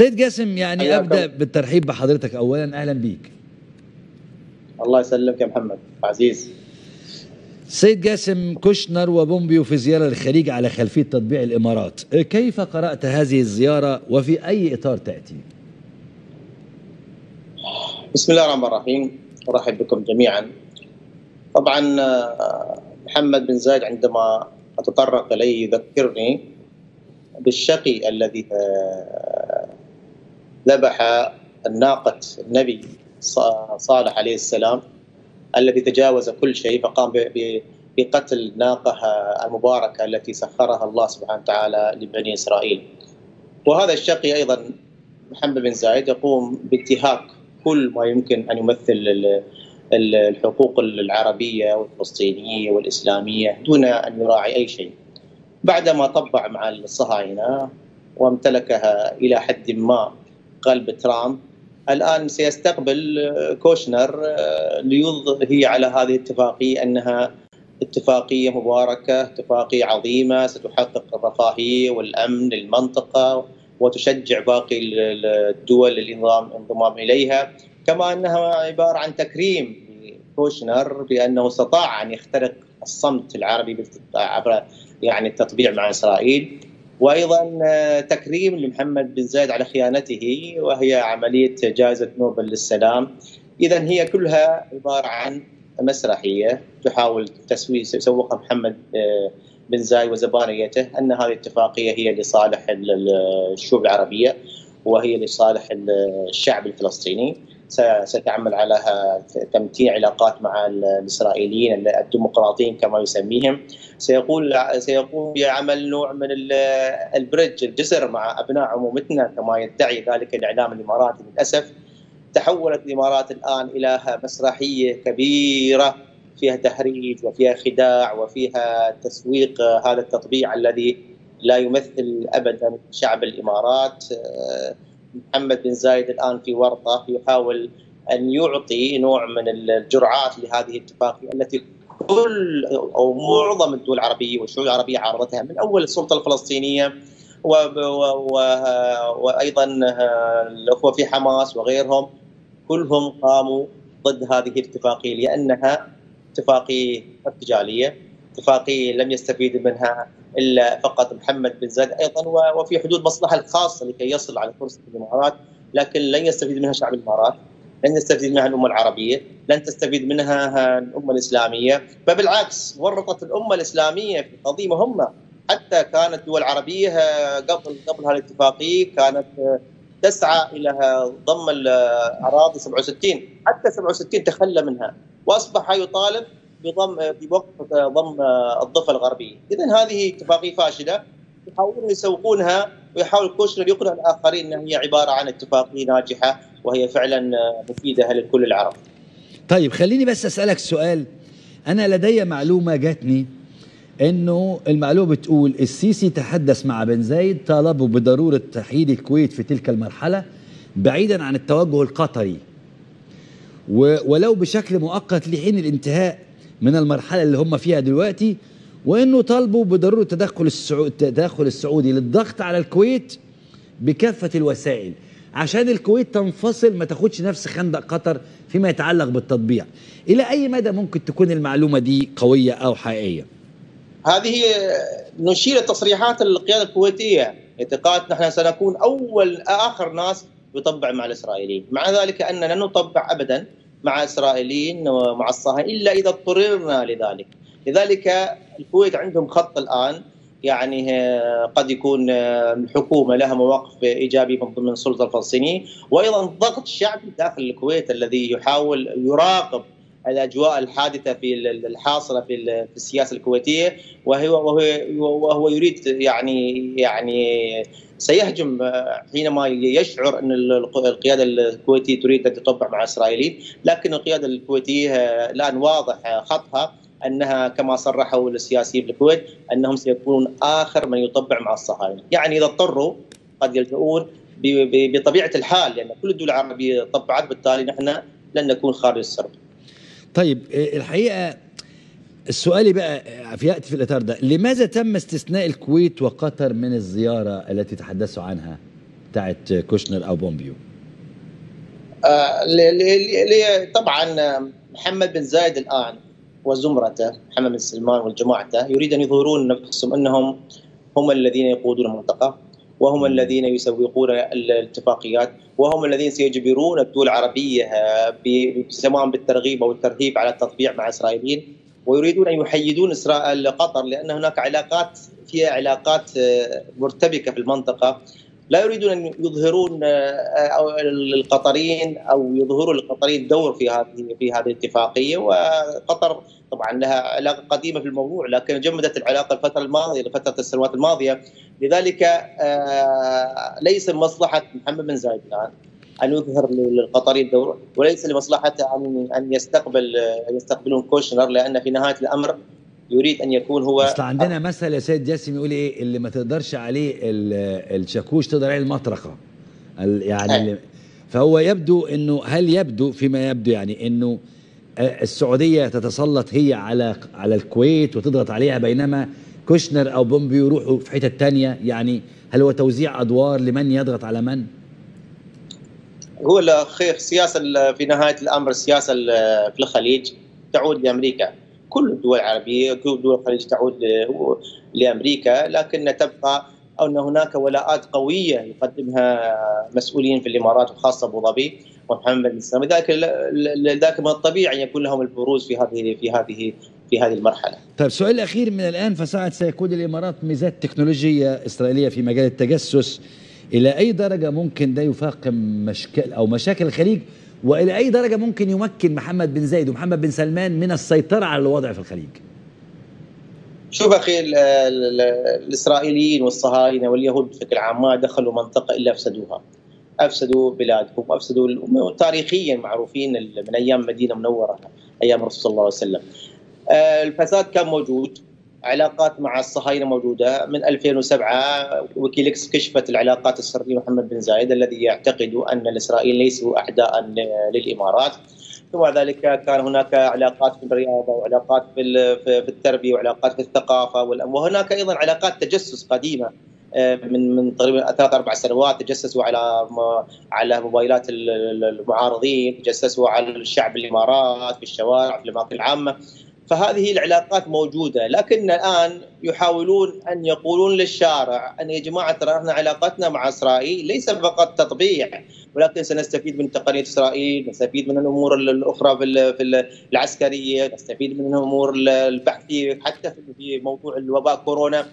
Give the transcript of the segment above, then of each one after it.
سيد جاسم، يعني أبدأ بالترحيب بحضرتك أولا، أهلا بيك. الله يسلمك يا محمد عزيز. سيد جاسم، كوشنر وبومبيو في زيارة للخليج على خلفية تطبيع الإمارات، كيف قرأت هذه الزيارة وفي أي إطار تأتي؟ بسم الله الرحمن الرحيم، أرحب بكم جميعا. طبعا محمد بن زايد عندما أتطرق إليه يذكرني بالشقي الذي ذبح الناقة النبي صالح عليه السلام، الذي تجاوز كل شيء فقام بقتل الناقة المباركة التي سخرها الله سبحانه وتعالى لبني إسرائيل. وهذا الشقي أيضا محمد بن زايد يقوم بانتهاك كل ما يمكن أن يمثل الحقوق العربية والفلسطينية والإسلامية دون أن يراعي أي شيء. بعدما طبع مع الصهاينة وامتلكها إلى حد ما قلب ترامب، الآن سيستقبل كوشنر ليضهي على هذه الاتفاقية أنها اتفاقية مباركة، اتفاقية عظيمة ستحقق الرفاهية والأمن للمنطقة وتشجع باقي الدول الانضمام إليها، كما أنها عبارة عن تكريم كوشنر بأنه استطاع أن يخترق الصمت العربي عبر يعني التطبيع مع إسرائيل، وأيضا تكريم لمحمد بن زايد على خيانته وهي عملية جائزة نوبل للسلام. إذا هي كلها عبارة عن مسرحية تحاول تسوقها محمد بن زايد وزبانيته أن هذه الاتفاقية هي لصالح الشعوب العربية وهي لصالح الشعب الفلسطيني، ستعمل على تمتيع علاقات مع الإسرائيليين الديمقراطيين كما يسميهم، سيقوم بعمل نوع من البريدج الجسر مع أبناء عمومتنا كما يدعي ذلك الإعلام الإماراتي. للأسف تحولت الإمارات الآن إلى مسرحية كبيرة فيها تهريج وفيها خداع وفيها تسويق هذا التطبيع الذي لا يمثل أبدا شعب الإمارات. محمد بن زايد الآن في ورطة، يحاول أن يعطي نوع من الجرعات لهذه الاتفاقية التي كل أو معظم الدول العربية والشعوب العربية عارضتها من أول السلطة الفلسطينية وأيضا الأخوة في حماس وغيرهم، كلهم قاموا ضد هذه الاتفاقية لأنها اتفاقية ارتجالية، اتفاقية لم يستفيد منها إلا فقط محمد بن زايد أيضا وفي حدود مصلحة الخاصة لكي يصل على كرسي الإمارات، لكن لن يستفيد منها شعب الإمارات، لن يستفيد منها الأمة العربية، لن تستفيد منها الأمة الإسلامية، فبالعكس ورطت الأمة الإسلامية في قضية مهمة. حتى كانت الدول العربية قبل هذه الاتفاقية كانت تسعى إلى ضم الأراضي 67، حتى 67 تخلى منها وأصبح يطالب بوقف ضم الضفه الغربيه. اذا هذه اتفاقيه فاشله يحاولون يسوقونها، ويحاول كوشنر يقنع الاخرين انها هي عباره عن اتفاقيه ناجحه وهي فعلا مفيده لكل العرب. طيب خليني بس اسالك سؤال، انا لدي معلومه جاتني انه المعلومه بتقول السيسي تحدث مع بن زايد طالبه بضروره تحييد الكويت في تلك المرحله بعيدا عن التوجه القطري ولو بشكل مؤقت لحين الانتهاء من المرحلة اللي هم فيها دلوقتي، وأنه طالبوا بضرورة التدخل السعودي للضغط على الكويت بكافة الوسائل عشان الكويت تنفصل ما تاخدش نفس خندق قطر فيما يتعلق بالتطبيع. إلى أي مدى ممكن تكون المعلومة دي قوية أو حقيقية؟ هذه نشير تصريحات القيادة الكويتية، اعتقاد نحن سنكون آخر ناس يطبع مع الإسرائيليين، مع ذلك أننا لن نطبع أبداً مع الإسرائيليين ومع الصهاينة إلا إذا اضطررنا لذلك. لذلك الكويت عندهم خط الآن، يعني قد يكون الحكومة لها مواقف إيجابي من ضمن السلطة الفلسطينية، وأيضا الضغط الشعبي داخل الكويت الذي يحاول يراقب الأجواء الحادثة الحاصلة في السياسة الكويتية، وهو يريد يعني سيهجم حينما يشعر أن القيادة الكويتية تريد أن تطبع مع الإسرائيليين. لكن القيادة الكويتية الآن واضح خطها، أنها كما صرحوا السياسيين في الكويت أنهم سيكونون آخر من يطبع مع الصهاينة، يعني إذا اضطروا قد يلجؤون بطبيعة الحال، لأن كل الدول العربية طبعت، بالتالي نحن لن نكون خارج السرب. طيب الحقيقة السؤال بقى يأتي في الإطار ده، لماذا تم استثناء الكويت وقطر من الزيارة التي تحدثوا عنها؟ بتاعت كوشنر او بومبيو؟ طبعا محمد بن زايد الان وزمرته محمد بن سلمان وجماعته يريد ان يظهرون نفسهم انهم هم الذين يقودون المنطقه، وهم الذين يسوقون الاتفاقيات، وهم الذين سيجبرون الدول العربيه سواء بالترغيب او الترهيب على التطبيع مع اسرائيل، ويريدون ان يحيدون اسرائيل لقطر لان هناك علاقات فيها علاقات مرتبكه في المنطقه. لا يريدون ان يظهرون القطريين او يظهروا القطريين دور في هذه الاتفاقيه، وقطر طبعا لها علاقه قديمه في الموضوع لكن جمدت العلاقه الفتره الماضيه لفتره السنوات الماضيه، لذلك ليس مصلحه محمد بن زايد الان ان يظهر للقطريين دور، وليس لمصلحته ان يستقبلون كوشنر لان في نهايه الامر يريد ان يكون هو. اصل عندنا مثل يا سيد جاسم يقول ايه، اللي ما تقدرش عليه الشاكوش تقدر عليه المطرقه. يعني فهو يبدو انه، هل يبدو فيما يبدو يعني انه السعوديه تتسلط هي على الكويت وتضغط عليها، بينما كوشنر او بومبيو يروحوا في حته ثانيه؟ يعني هل هو توزيع ادوار لمن يضغط على من؟ هو السياسه في نهايه الامر، السياسه في الخليج تعود لامريكا، كل الدول العربيه كل دول الخليج تعود لامريكا، لكن تبقى ان هناك ولاءات قويه يقدمها مسؤولين في الامارات وخاصه ابو ظبي ومحمد بن سلمان، لذلك من الطبيعي ان يكون لهم البروز في هذه المرحله. طيب السؤال الاخير من الان، فساعة سيكون الامارات ميزات تكنولوجيه اسرائيليه في مجال التجسس، الى اي درجه ممكن ده يفاقم مشاكل الخليج؟ وإلى أي درجة ممكن يمكن محمد بن زايد ومحمد بن سلمان من السيطرة على الوضع في الخليج؟ شوف أخي، الإسرائيليين والصهاينة واليهود بشكل عام ما دخلوا منطقة إلا أفسدوها، أفسدوا بلادهم، أفسدوا تاريخيا معروفين من أيام المدينة المنورة أيام الرسول صلى الله عليه وسلم. الفساد كان موجود، علاقات مع الصهاينة موجودة من 2007، ويكيليكس كشفت العلاقات السرية محمد بن زايد الذي يعتقد أن الإسرائيل ليسوا أعداء للإمارات، ثم ذلك كان هناك علاقات في الرياضة وعلاقات في التربية وعلاقات في الثقافة، وهناك أيضا علاقات تجسس قديمة من تقريبا 3-4 سنوات، تجسسوا على موبايلات المعارضين، تجسسوا على الشعب الإمارات في الشوارع في الأماكن العامة، فهذه العلاقات موجودة. لكن الآن يحاولون أن يقولون للشارع أن يا جماعة ترى احنا علاقتنا مع إسرائيل ليس فقط تطبيع، ولكن سنستفيد من تقنية إسرائيل، نستفيد من الأمور الأخرى في العسكرية، نستفيد من الأمور البحثية حتى في موضوع الوباء كورونا.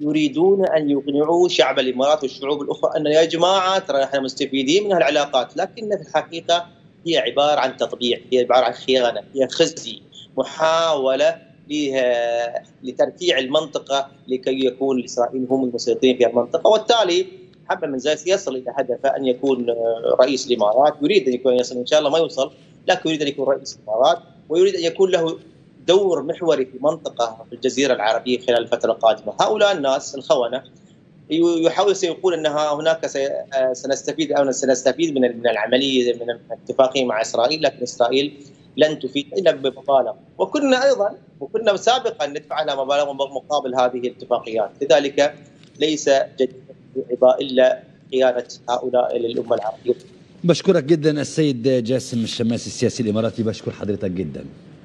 يريدون أن يقنعوا شعب الإمارات والشعوب الأخرى أن يا جماعة ترى احنا مستفيدين من هالعلاقات، لكن في الحقيقة هي عبارة عن تطبيع، هي عبارة عن خيانة، هي خزي، محاولة لتركيع المنطقة لكي يكون إسرائيل هم المسيطرين في المنطقة. والتالي محمد بن زايد يصل إلى هدفه أن يكون رئيس الإمارات، يريد أن يكون يصل إن شاء الله ما يوصل، لكن يريد أن يكون رئيس الإمارات، ويريد أن يكون له دور محوري في المنطقة في الجزيرة العربية خلال الفترة القادمة. هؤلاء الناس الخونة سيقول أن هناك سنستفيد أو سنستفيد من العملية من الاتفاقية مع إسرائيل، لكن إسرائيل لن تفيد الا بمبالغ، وكنا سابقا ندفع لها مبالغ مقابل هذه الاتفاقيات، لذلك ليس جديدا الا خيانه هؤلاء للامه العربيه. بشكرك جدا السيد جاسم الشماسي السياسي الاماراتي، بشكر حضرتك جدا.